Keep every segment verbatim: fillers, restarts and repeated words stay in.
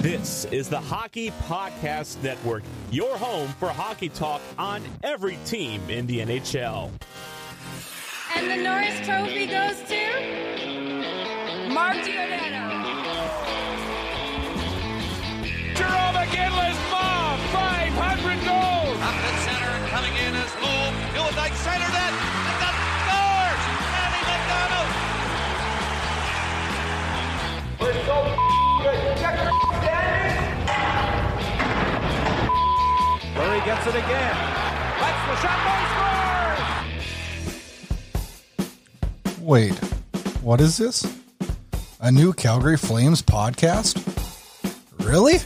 This is the Hockey Podcast Network, your home for hockey talk on every team in the N H L. And the Norris Trophy goes to Mark Giordano. Jaromir Jagr, mom, five hundred goals. Up the center, and coming in is Neal. It was like center net, and that scores. Andy McDonald. We're so good. Check your standing. Murray gets it again. That's the shot. Boy scores. Wait, what is this? A new Calgary Flames podcast? Really?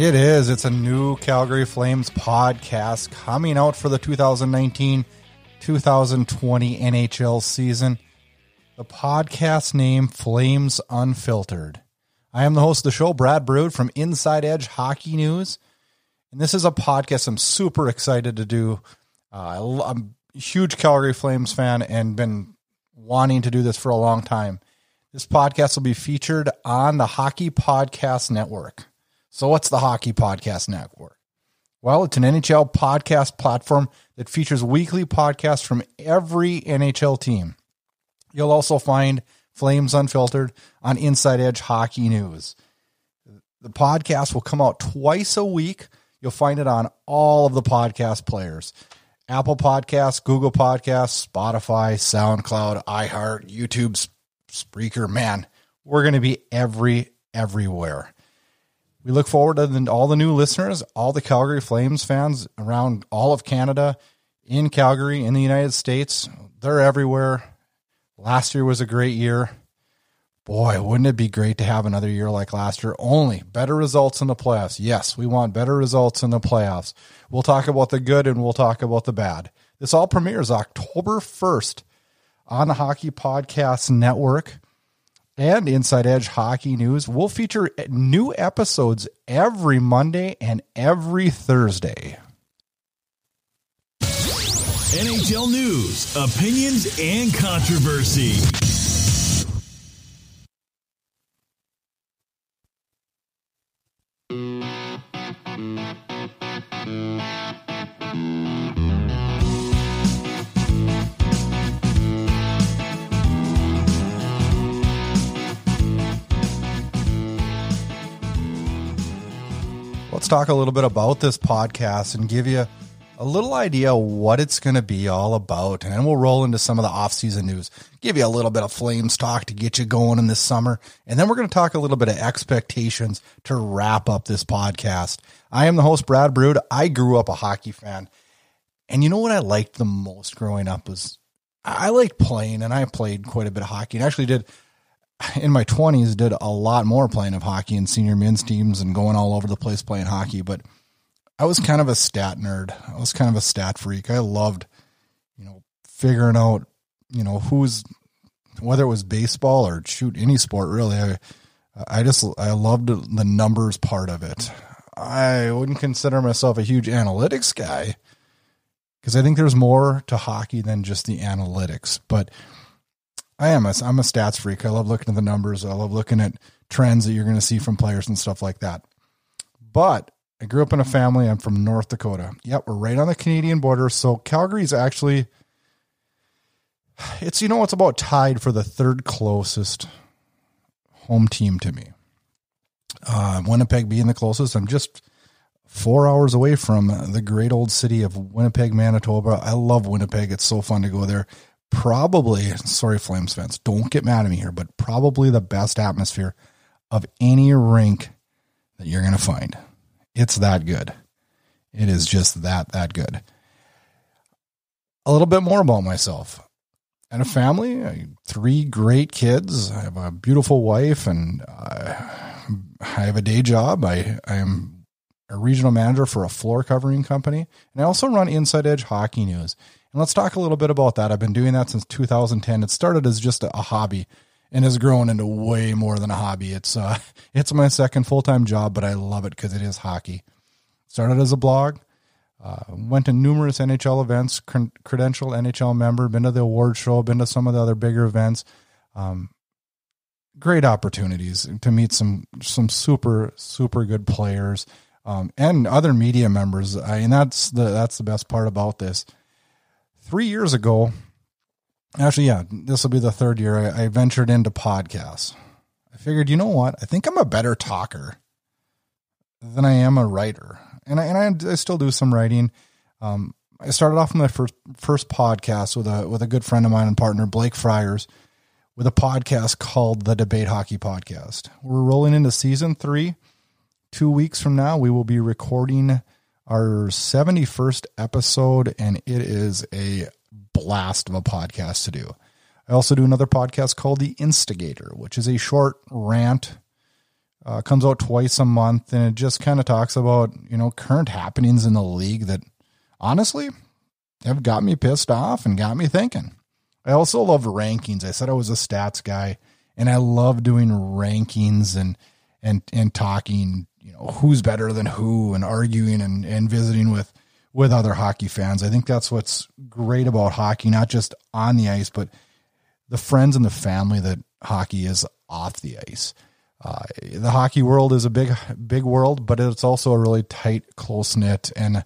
It is. It's a new Calgary Flames podcast coming out for the two thousand nineteen two thousand twenty N H L season. The podcast name Flames Unfiltered. I am the host of the show, Brad Burud from Inside Edge Hockey News. And this is a podcast I'm super excited to do. Uh, I'm a huge Calgary Flames fan and been wanting to do this for a long time. This podcast will be featured on the Hockey Podcast Network. So what's the Hockey Podcast Network? Well, it's an N H L podcast platform that features weekly podcasts from every N H L team. You'll also find Flames Unfiltered on Inside Edge Hockey News. The podcast will come out twice a week. You'll find it on all of the podcast players. Apple Podcasts, Google Podcasts, Spotify, SoundCloud, iHeart, YouTube, Spreaker. Man, we're going to be every, everywhere. We look forward to all the new listeners, all the Calgary Flames fans around all of Canada, in Calgary, in the United States. They're everywhere. Last year was a great year. Boy, wouldn't it be great to have another year like last year? Only better results in the playoffs. Yes, we want better results in the playoffs. We'll talk about the good and we'll talk about the bad. This all premieres October first on the Hockey Podcast Network. And Inside Edge Hockey News will feature new episodes every Monday and every Thursday. N H L news, opinions, and controversy. Let's talk a little bit about this podcast and give you a little idea what it's going to be all about. And then we'll roll into some of the off-season news, give you a little bit of Flames talk to get you going in this summer. And then we're going to talk a little bit of expectations to wrap up this podcast. I am the host, Brad Burud. I grew up a hockey fan. And you know what I liked the most growing up was I liked playing, and I played quite a bit of hockey and actually did in my twenties, did a lot more playing of hockey and senior men's teams and going all over the place playing hockey. But I was kind of a stat nerd. I was kind of a stat freak. I loved, you know, figuring out, you know, who's, whether it was baseball or shoot any sport, really. I, I just, I loved the numbers part of it. I wouldn't consider myself a huge analytics guy because I think there's more to hockey than just the analytics, but I am. A, I'm a stats freak. I love looking at the numbers. I love looking at trends that you're going to see from players and stuff like that. But I grew up in a family. I'm from North Dakota. Yep, we're right on the Canadian border. So Calgary's actually, it's, you know, it's about tied for the third closest home team to me. Uh, Winnipeg being the closest. I'm just four hours away from the great old city of Winnipeg, Manitoba. I love Winnipeg. It's so fun to go there. Probably, sorry, Flames fans, don't get mad at me here, but probably the best atmosphere of any rink that you're going to find. It's that good. It is just that, that good. A little bit more about myself. I had a family, I have three great kids. I have a beautiful wife, and I, I have a day job. I, I am a regional manager for a floor covering company, and I also run Inside Edge Hockey News. And let's talk a little bit about that. I've been doing that since two thousand ten. It started as just a hobby and has grown into way more than a hobby. It's uh, it's my second full-time job, but I love it because it is hockey. Started as a blog. Uh, went to numerous N H L events, cred- credentialed N H L member, been to the award show, been to some of the other bigger events. Um, great opportunities to meet some some super, super good players um, and other media members. I, and that's the that's the best part about this. Three years ago, actually, yeah, this will be the third year, I, I ventured into podcasts. I figured, you know what? I think I'm a better talker than I am a writer. And I, and I, I still do some writing. Um, I started off my first, first podcast with a, with a good friend of mine and partner, Blake Fryers, with a podcast called The Debate Hockey Podcast. We're rolling into season three. Two weeks from now, we will be recording our seventy-first episode, and it is a blast of a podcast to do. I also do another podcast called The Instigator, which is a short rant. Uh, comes out twice a month, and it just kind of talks about, you know, current happenings in the league that honestly have got me pissed off and got me thinking. I also love rankings. I said I was a stats guy, and I love doing rankings and and and talking, you know, who's better than who, and arguing and, and visiting with with other hockey fans. I think that's what's great about hockey, not just on the ice, but the friends and the family that hockey is off the ice. Uh, the hockey world is a big, big world, but it's also a really tight, close knit, and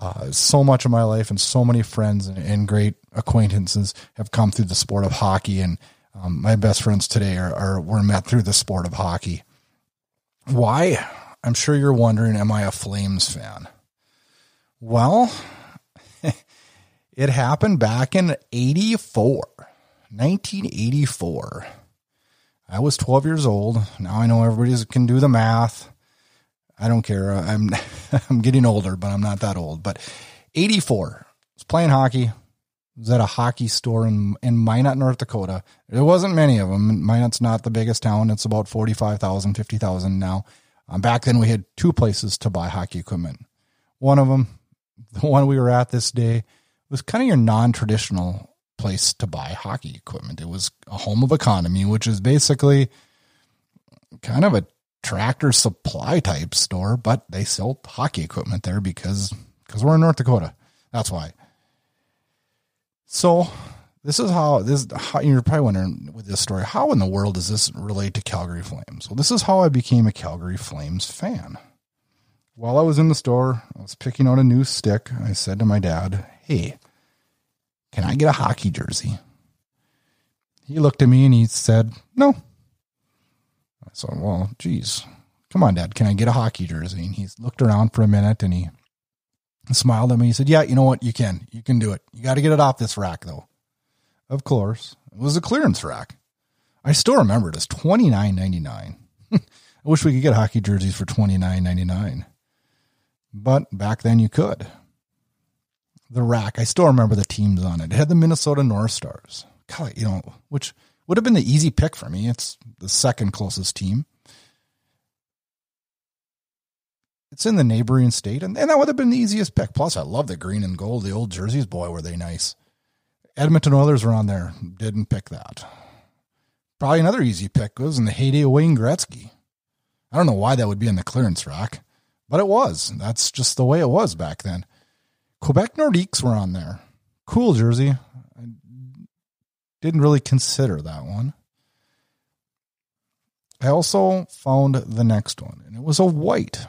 uh, so much of my life and so many friends and, and great acquaintances have come through the sport of hockey. And um, my best friends today are, are were met through the sport of hockey. Why? I'm sure you're wondering, am I a Flames fan? Well, it happened back in eighty-four, nineteen eighty-four. I was twelve years old. Now I know everybody can do the math. I don't care. I'm I'm getting older, but I'm not that old. But eighty-four, I was playing hockey. I was at a hockey store in, in Minot, North Dakota. There wasn't many of them. Minot's not the biggest town. It's about forty-five thousand, fifty thousand now. Um, back then we had two places to buy hockey equipment. One of them, the one we were at this day, was kind of your non-traditional place to buy hockey equipment. It was a home of economy, which is basically kind of a Tractor Supply type store, but they sell hockey equipment there because, because we're in North Dakota. That's why. So this is how this, how, you're probably wondering with this story, how in the world does this relate to Calgary Flames? Well, this is how I became a Calgary Flames fan. While I was in the store, I was picking out a new stick. I said to my dad, "Hey, can I get a hockey jersey?" He looked at me and he said, "No." I said, "Well, geez, come on, Dad. Can I get a hockey jersey?" And he looked around for a minute and he smiled at me. He said, "Yeah, you know what? You can, you can do it. You got to get it off this rack though." Of course, it was a clearance rack. I still remember it as twenty-nine ninety-nine. I wish we could get hockey jerseys for twenty-nine ninety-nine, but back then you could. The rack, I still remember the teams on it. It had the Minnesota North Stars. God, you know, which would have been the easy pick for me. It's the second closest team. It's in the neighboring state, and, and that would have been the easiest pick. Plus, I love the green and gold. The old jerseys, boy, were they nice. Edmonton Oilers were on there. Didn't pick that. Probably another easy pick was in the heyday of Wayne Gretzky. I don't know why that would be in the clearance rack, but it was. That's just the way it was back then. Quebec Nordiques were on there. Cool jersey. I didn't really consider that one. I also found the next one, and it was a white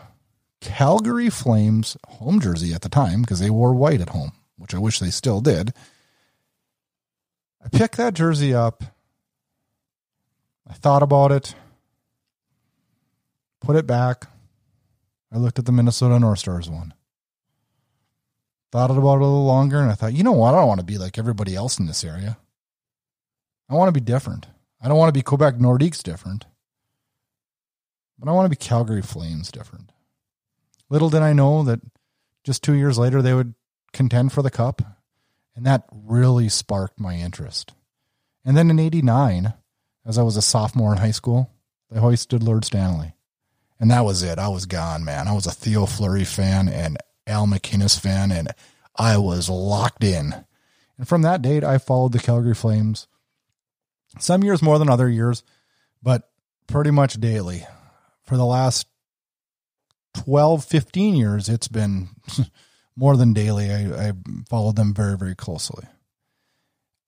Calgary Flames home jersey at the time because they wore white at home, which I wish they still did. I picked that jersey up. I thought about it. Put it back. I looked at the Minnesota North Stars one. Thought about it a little longer, and I thought, you know what? I don't want to be like everybody else in this area. I want to be different. I don't want to be Quebec Nordiques different, but I want to be Calgary Flames different. Little did I know that just two years later they would contend for the cup, and that really sparked my interest. And then in eighty-nine, as I was a sophomore in high school, they hoisted Lord Stanley, and that was it. I was gone, man. I was a Theo Fleury fan and Al MacInnis fan, and I was locked in. And from that date, I followed the Calgary Flames, some years more than other years, but pretty much daily. For the last twelve, fifteen years, it's been more than daily. I, I followed them very, very closely.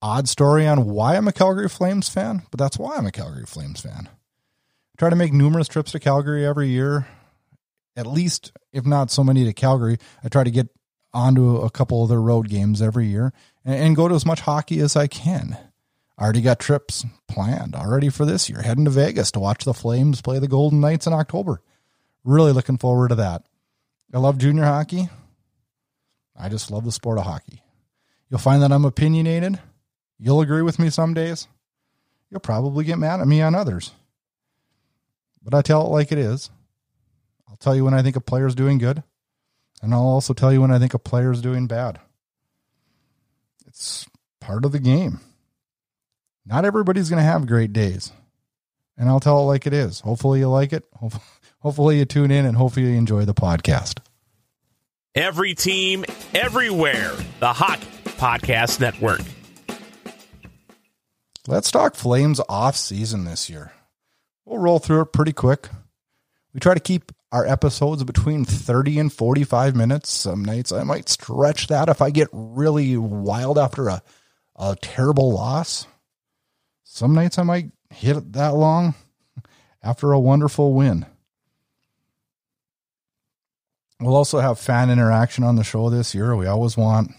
Odd story on why I'm a Calgary Flames fan, but that's why I'm a Calgary Flames fan. I try to make numerous trips to Calgary every year, at least, if not so many to Calgary. I try to get onto a couple of their road games every year and, and go to as much hockey as I can. I already got trips planned already for this year, heading to Vegas to watch the Flames play the Golden Knights in October. Really looking forward to that. I love junior hockey. I just love the sport of hockey. You'll find that I'm opinionated. You'll agree with me some days. You'll probably get mad at me on others. But I tell it like it is. I'll tell you when I think a player's doing good. And I'll also tell you when I think a player's doing bad. It's part of the game. Not everybody's going to have great days. And I'll tell it like it is. Hopefully you like it. Hopefully you tune in and hopefully you enjoy the podcast. Every team, everywhere. The Hockey Podcast Network. Let's talk Flames off season this year. We'll roll through it pretty quick. We try to keep our episodes between thirty and forty-five minutes. Some nights I might stretch that if I get really wild after a, a terrible loss. Some nights I might hit it that long after a wonderful win. We'll also have fan interaction on the show this year. We always want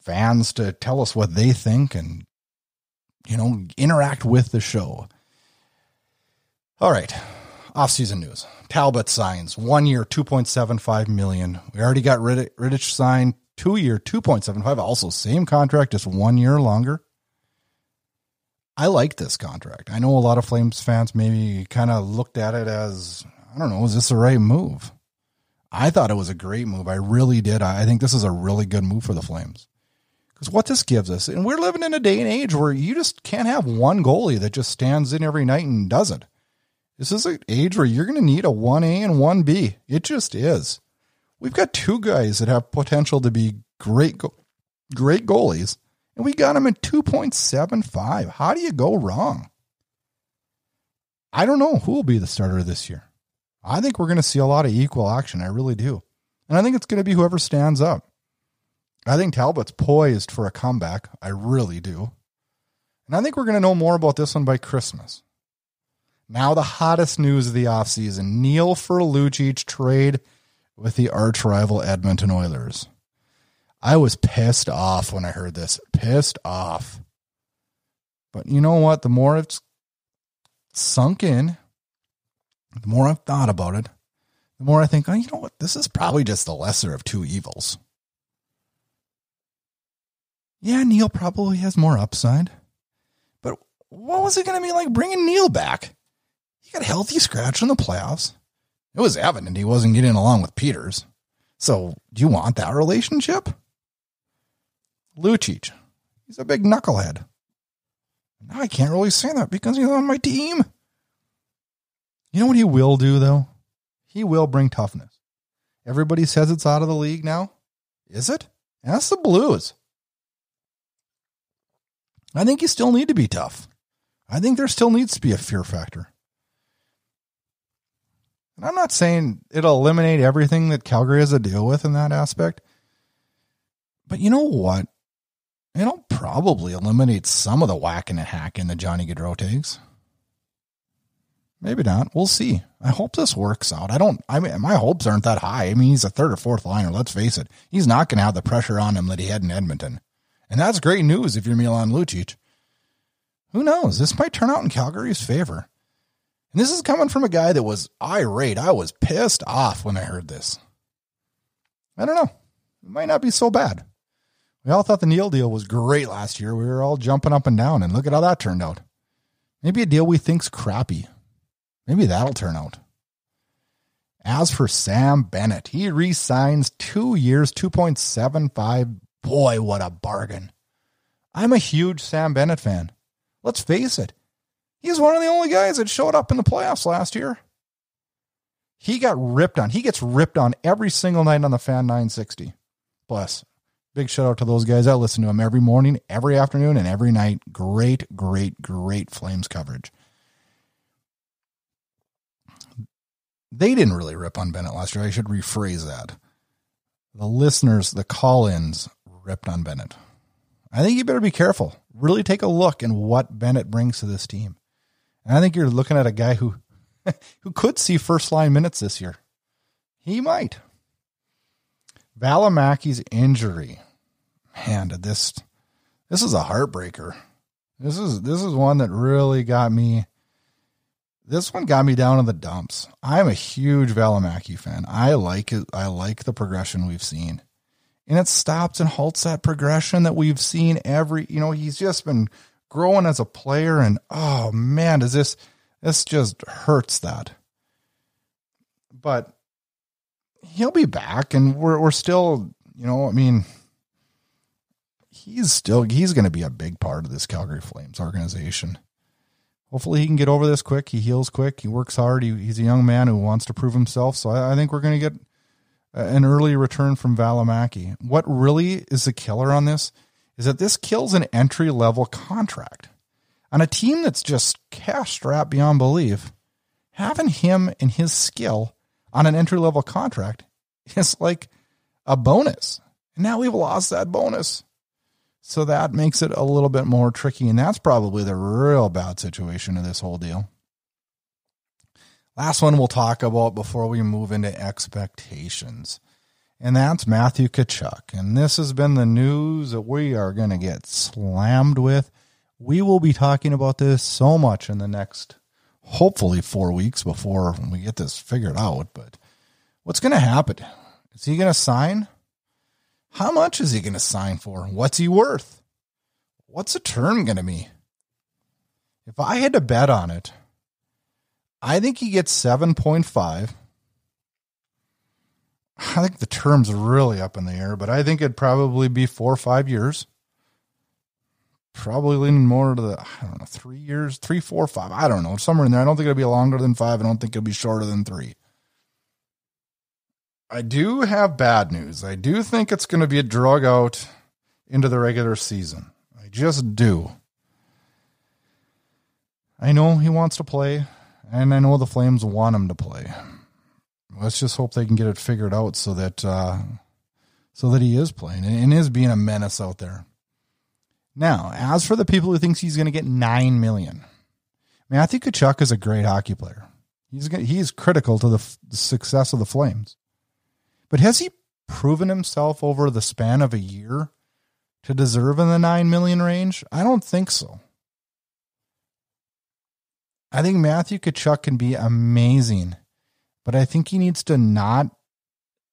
fans to tell us what they think and, you know, interact with the show. All right. Off-season news. Talbot signs one year, two point seven five million dollars. We already got Rittich, Rittich signed two year, two point seven five million dollars. Also same contract, just one year longer. I like this contract. I know a lot of Flames fans maybe kind of looked at it as, I don't know, is this the right move? I thought it was a great move. I really did. I think this is a really good move for the Flames. Because what this gives us, and we're living in a day and age where you just can't have one goalie that just stands in every night and does it. This is an age where you're going to need a one A and one B. It just is. We've got two guys that have potential to be great, go- great goalies, and we got them at two point seven five. How do you go wrong? I don't know who will be the starter this year. I think we're going to see a lot of equal action. I really do. And I think it's going to be whoever stands up. I think Talbot's poised for a comeback. I really do. And I think we're going to know more about this one by Christmas. Now the hottest news of the offseason, Neal for Lucic trade with the arch-rival Edmonton Oilers. I was pissed off when I heard this. Pissed off. But you know what? The more it's sunk in, the more I've thought about it, the more I think, oh, you know what? This is probably just the lesser of two evils. Yeah, Neal probably has more upside. But what was it going to be like bringing Neal back? He got a healthy scratch in the playoffs. It was evident he wasn't getting along with Peters. So do you want that relationship? Lucic, he's a big knucklehead. Now I can't really say that because he's on my team. You know what he will do, though? He will bring toughness. Everybody says it's out of the league now. Is it? And that's the Blues. I think you still need to be tough. I think there still needs to be a fear factor. And I'm not saying it'll eliminate everything that Calgary has to deal with in that aspect. But you know what? It'll probably eliminate some of the whack and the hack in the Johnny Gaudreau takes. Maybe not. We'll see. I hope this works out. I don't, I mean, my hopes aren't that high. I mean, he's a third or fourth liner. Let's face it. He's not going to have the pressure on him that he had in Edmonton. And that's great news if you're Milan Lucic. Who knows? This might turn out in Calgary's favor. And this is coming from a guy that was irate. I was pissed off when I heard this. I don't know. It might not be so bad. We all thought the Neal deal was great last year. We were all jumping up and down, and look at how that turned out. Maybe a deal we think's crappy. Maybe that'll turn out. As for Sam Bennett, he re-signs two years, two point seven five. Boy, what a bargain. I'm a huge Sam Bennett fan. Let's face it. He's one of the only guys that showed up in the playoffs last year. He got ripped on. He gets ripped on every single night on the Fan nine sixty. Bless. Big shout out to those guys. I listen to them every morning, every afternoon, and every night. Great, great, great Flames coverage. They didn't really rip on Bennett last year. I should rephrase that. the listeners, the call-ins ripped on Bennett. I think you better be careful. Really take a look in what Bennett brings to this team. And I think you're looking at a guy who who could see first-line minutes this year. He might. Valimaki's injury. Man, did this... This is a heartbreaker. This is this is one that really got me. This one got me down in the dumps. I'm a huge Valimaki fan. I like it. I like the progression we've seen, and it stops and halts that progression that we've seen every. You know, he's just been growing as a player, and oh man, does this this just hurts that. But he'll be back, and we're we're still. You know, I mean. He's still, he's going to be a big part of this Calgary Flames organization. Hopefully he can get over this quick. He heals quick. He works hard. He, he's a young man who wants to prove himself. So I, I think we're going to get an early return from Valimaki. What really is the killer on this is that this kills an entry level contract on a team that's just cash strapped beyond belief. Having him and his skill on an entry level contract is like a bonus. And now we've lost that bonus. So that makes it a little bit more tricky, and that's probably the real bad situation of this whole deal. Last one we'll talk about before we move into expectations, and that's Matthew Tkachuk. And this has been the news that we are going to get slammed with. We will be talking about this so much in the next, hopefully, four weeks before we get this figured out. But what's going to happen? Is he going to sign? How much is he going to sign for? What's he worth? What's a term going to be? If I had to bet on it, I think he gets seven point five. I think the term's really up in the air, but I think it'd probably be four or five years. Probably leaning more to the, I don't know, three years, three, four, five. I don't know. Somewhere in there. I don't think it'll be longer than five. I don't think it'll be shorter than three. I do have bad news. I do think it's going to be a drug out into the regular season. I just do. I know he wants to play, and I know the Flames want him to play. Let's just hope they can get it figured out so that uh, so that he is playing and is being a menace out there. Now, as for the people who think he's going to get nine million dollars, Matthew Tkachuk is a great hockey player. He's gonna, he's critical to the, f- the success of the Flames. But has he proven himself over the span of a year to deserve in the nine million dollars range? I don't think so. I think Matthew Tkachuk can be amazing, but I think he needs to not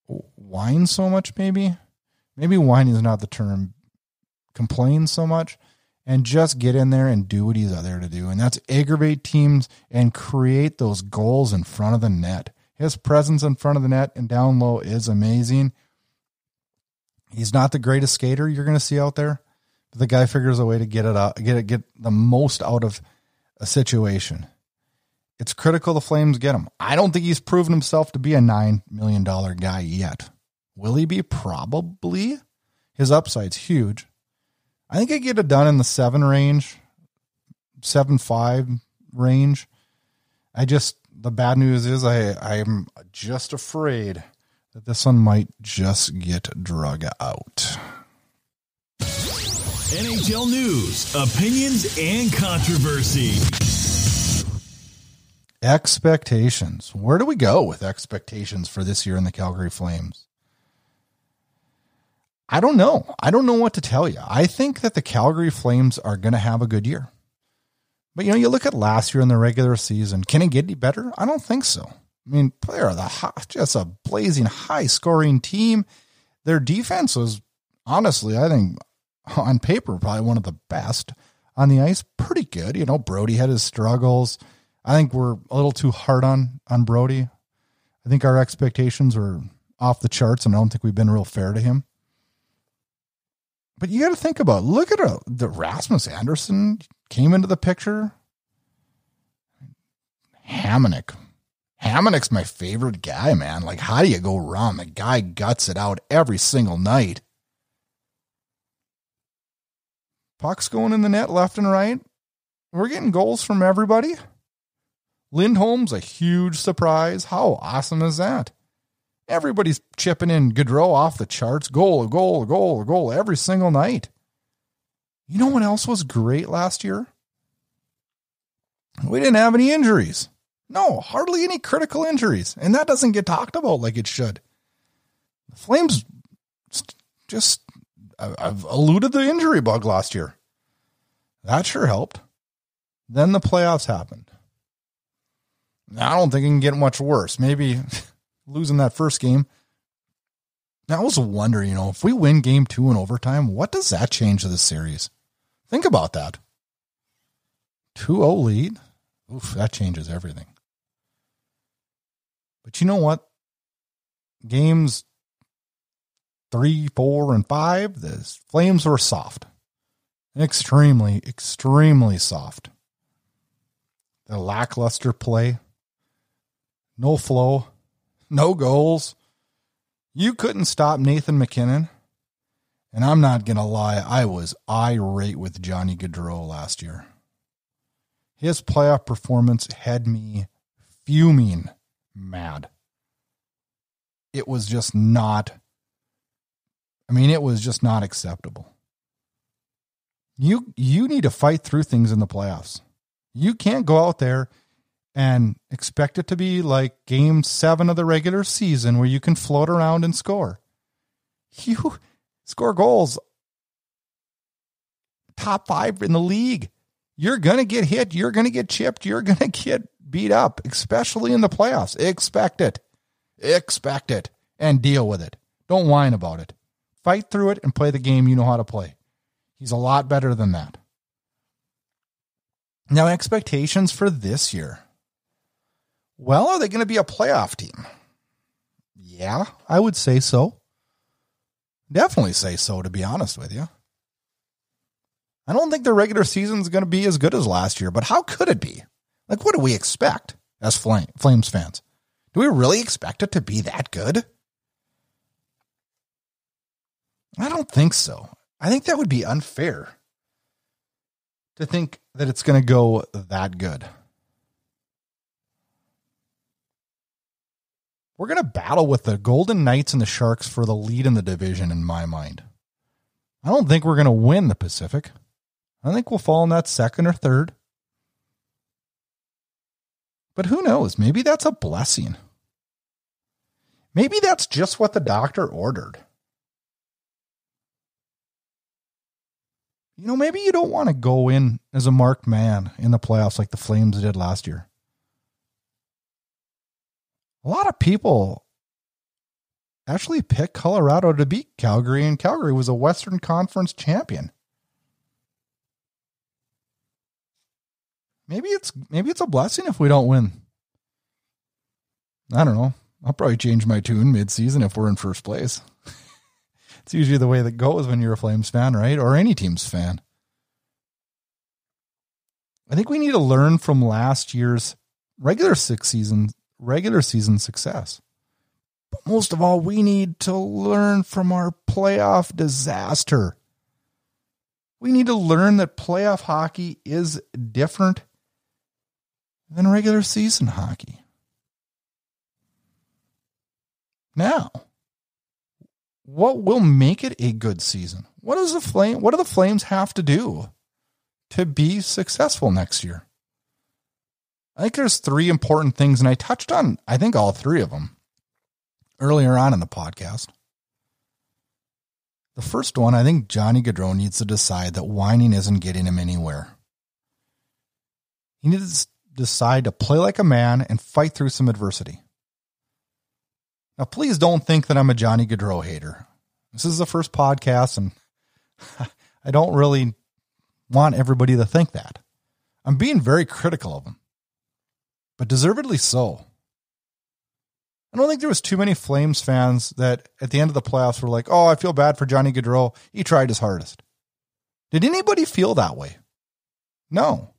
whine so much, maybe. Maybe whine is not the term. Complain so much and just get in there and do what he's out there to do, and that's aggravate teams and create those goals in front of the net. His presence in front of the net and down low is amazing. He's not the greatest skater you're going to see out there, but the guy figures a way to get it out, get it, get the most out of a situation. It's critical the Flames get him. I don't think he's proven himself to be a nine million dollars guy yet. Will he be? Probably. His upside's huge. I think I get it done in the seven range, seven, five range. I just, The bad news is I, I'm just afraid that this one might just get drug out. N H L news, opinions, and controversy. Expectations. Where do we go with expectations for this year in the Calgary Flames? I don't know. I don't know what to tell you. I think that the Calgary Flames are going to have a good year. But, you know, you look at last year in the regular season. Can it get any better? I don't think so. I mean, they are the hot, just a blazing, high-scoring team. Their defense was, honestly, I think, on paper, probably one of the best. On the ice, pretty good. You know, Brody had his struggles. I think we're a little too hard on, on Brody. I think our expectations were off the charts, and I don't think we've been real fair to him. But you got to think about, look at uh, the Rasmus Anderson came into the picture. Hamonic. Hamonic's my favorite guy, man. Like, how do you go wrong? The guy guts it out every single night. Puck's going in the net left and right. We're getting goals from everybody. Lindholm's a huge surprise. How awesome is that? Everybody's chipping in Gaudreau off the charts. Goal, a goal, a goal, a goal every single night. You know what else was great last year? We didn't have any injuries. No, hardly any critical injuries. And that doesn't get talked about like it should. The Flames just, I've eluded the injury bug last year. That sure helped. Then the playoffs happened. I don't think it can get much worse. Maybe losing that first game. Now, I was wondering, you know, if we win game two in overtime, what does that change to the series? Think about that. two oh lead. Oof, that changes everything. But you know what? Games three, four, and five, the Flames were soft. Extremely, extremely soft. The lackluster play. No flow. No goals. You couldn't stop Nathan MacKinnon. And I'm not going to lie, I was irate with Johnny Gaudreau last year. His playoff performance had me fuming mad. It was just not, I mean, it was just not acceptable. You you need to fight through things in the playoffs. You can't go out there and expect it to be like game seven of the regular season where you can float around and score. You score goals top five in the league. You're going to get hit. You're going to get chipped. You're going to get beat up, especially in the playoffs. Expect it. Expect it and deal with it. Don't whine about it. Fight through it and play the game you know how to play. He's a lot better than that. Now, expectations for this year. Well, are they going to be a playoff team? Yeah, I would say so. Definitely say so, to be honest with you. I don't think the regular season is going to be as good as last year, but how could it be? Like, what do we expect as Flames fans? Do we really expect it to be that good? I don't think so. I think that would be unfair to think that it's going to go that good. We're going to battle with the Golden Knights and the Sharks for the lead in the division, in my mind. I don't think we're going to win the Pacific. I think we'll fall in that second or third. But who knows? Maybe that's a blessing. Maybe that's just what the doctor ordered. You know, maybe you don't want to go in as a marked man in the playoffs like the Flames did last year. A lot of people actually picked Colorado to beat Calgary, and Calgary was a Western Conference champion. Maybe it's maybe it's a blessing if we don't win. I don't know. I'll probably change my tune mid-season if we're in first place. It's usually the way that goes when you're a Flames fan, right? Or any team's fan. I think we need to learn from last year's regular six season regular season success. But most of all, we need to learn from our playoff disaster. We need to learn that playoff hockey is different than regular season hockey. Now, what will make it a good season? What does the flame? What do the Flames have to do to be successful next year? I think there's three important things, and I touched on, I think, all three of them earlier on in the podcast. The first one, I think Johnny Gaudreau needs to decide that whining isn't getting him anywhere. He needs to decide to play like a man and fight through some adversity. Now, please don't think that I'm a Johnny Gaudreau hater. This is the first podcast, and I don't really want everybody to think that. I'm being very critical of him, but deservedly so. I don't think there was too many Flames fans that at the end of the playoffs were like, oh, I feel bad for Johnny Gaudreau. He tried his hardest. Did anybody feel that way? No.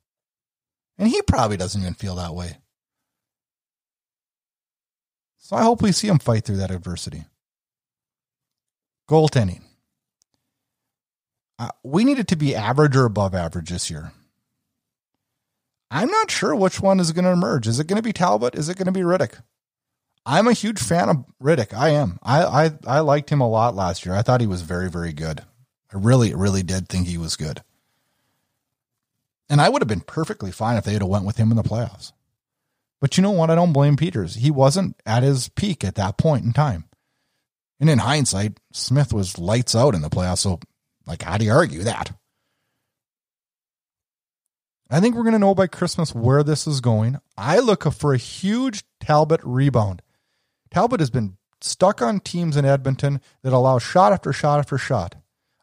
And he probably doesn't even feel that way. So I hope we see him fight through that adversity. Goaltending. Uh, we need it to be average or above average this year. I'm not sure which one is going to emerge. Is it going to be Talbot? Is it going to be Riddick? I'm a huge fan of Rittich. I am. I, I I liked him a lot last year. I thought he was very, very good. I really, really did think he was good. And I would have been perfectly fine if they had went with him in the playoffs. But you know what? I don't blame Peters. He wasn't at his peak at that point in time. And in hindsight, Smith was lights out in the playoffs. So, like, how do you argue that? I think we're going to know by Christmas where this is going. I look for a huge Talbot rebound. Talbot has been stuck on teams in Edmonton that allow shot after shot after shot.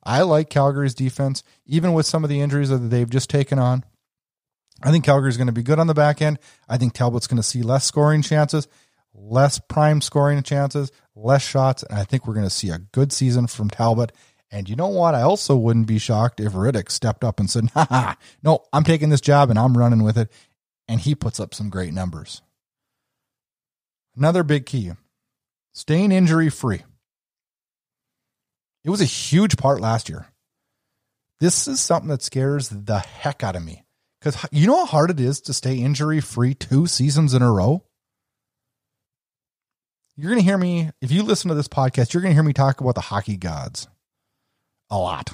I like Calgary's defense, even with some of the injuries that they've just taken on. I think Calgary's going to be good on the back end. I think Talbot's going to see less scoring chances, less prime scoring chances, less shots, and I think we're going to see a good season from Talbot. And you know what? I also wouldn't be shocked if Rittich stepped up and said, ha ha, no, I'm taking this job and I'm running with it. And he puts up some great numbers. Another big key, staying injury free. It was a huge part last year. This is something that scares the heck out of me because you know how hard it is to stay injury free two seasons in a row. You're going to hear me. If you listen to this podcast, you're going to hear me talk about the hockey gods. A lot.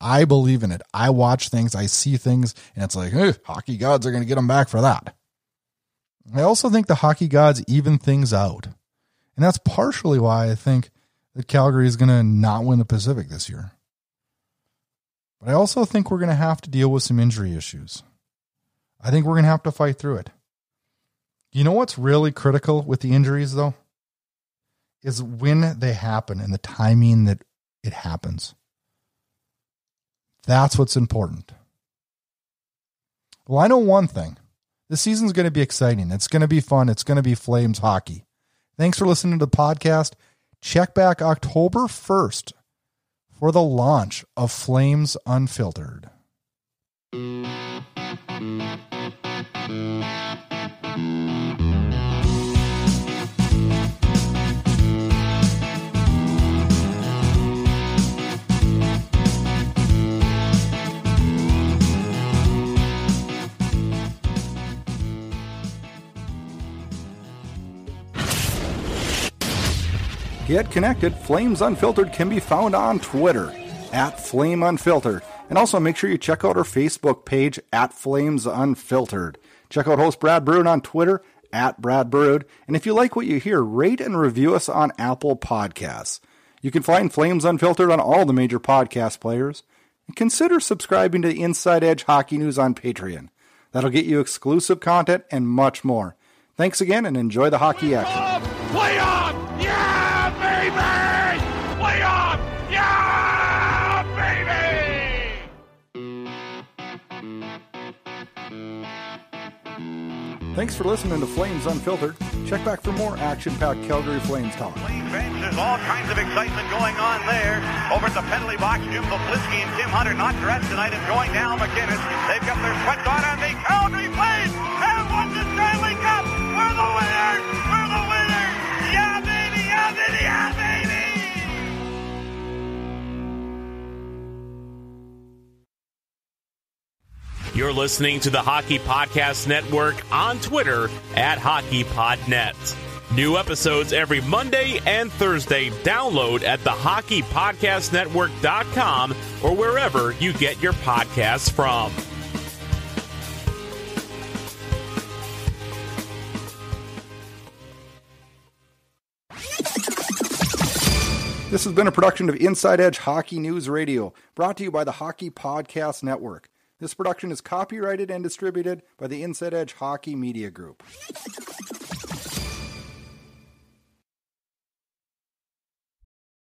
I believe in it. I watch things. I see things. And it's like, hey, hockey gods are going to get them back for that. I also think the hockey gods even things out. And that's partially why I think that Calgary is going to not win the Pacific this year. But I also think we're going to have to deal with some injury issues. I think we're going to have to fight through it. You know what's really critical with the injuries, though? Is when they happen and the timing that it happens. That's what's important. Well, I know one thing. This season's going to be exciting. It's going to be fun. It's going to be Flames hockey. Thanks for listening to the podcast. Check back October first for the launch of Flames Unfiltered. Get connected. Flames Unfiltered can be found on Twitter at Flame Unfiltered. And also make sure you check out our Facebook page at Flames Unfiltered. Check out host Brad Burud on Twitter at Brad Burud. And if you like what you hear, rate and review us on Apple Podcasts. You can find Flames Unfiltered on all the major podcast players. And consider subscribing to Inside Edge Hockey News on Patreon. That'll get you exclusive content and much more. Thanks again and enjoy the hockey action. Play off! Yeah! Thanks for listening to Flames Unfiltered. Check back for more action-packed Calgary Flames talk. Flames fans, there's all kinds of excitement going on there. Over at the penalty box, Jim Poplitsky and Tim Hunter not dressed tonight and going down MacInnis. They've got their sweats on and the Calgary Flames have won the Stanley Cup. We're the winners! We're the winners! Yeah, baby! Yeah, baby! Yeah, baby! You're listening to the Hockey Podcast Network on Twitter at Hockey Pod Net. New episodes every Monday and Thursday. Download at the hockey podcast network dot com or wherever you get your podcasts from. This has been a production of Inside Edge Hockey News Radio, brought to you by the Hockey Podcast Network. This production is copyrighted and distributed by the Inside Edge Hockey Media Group.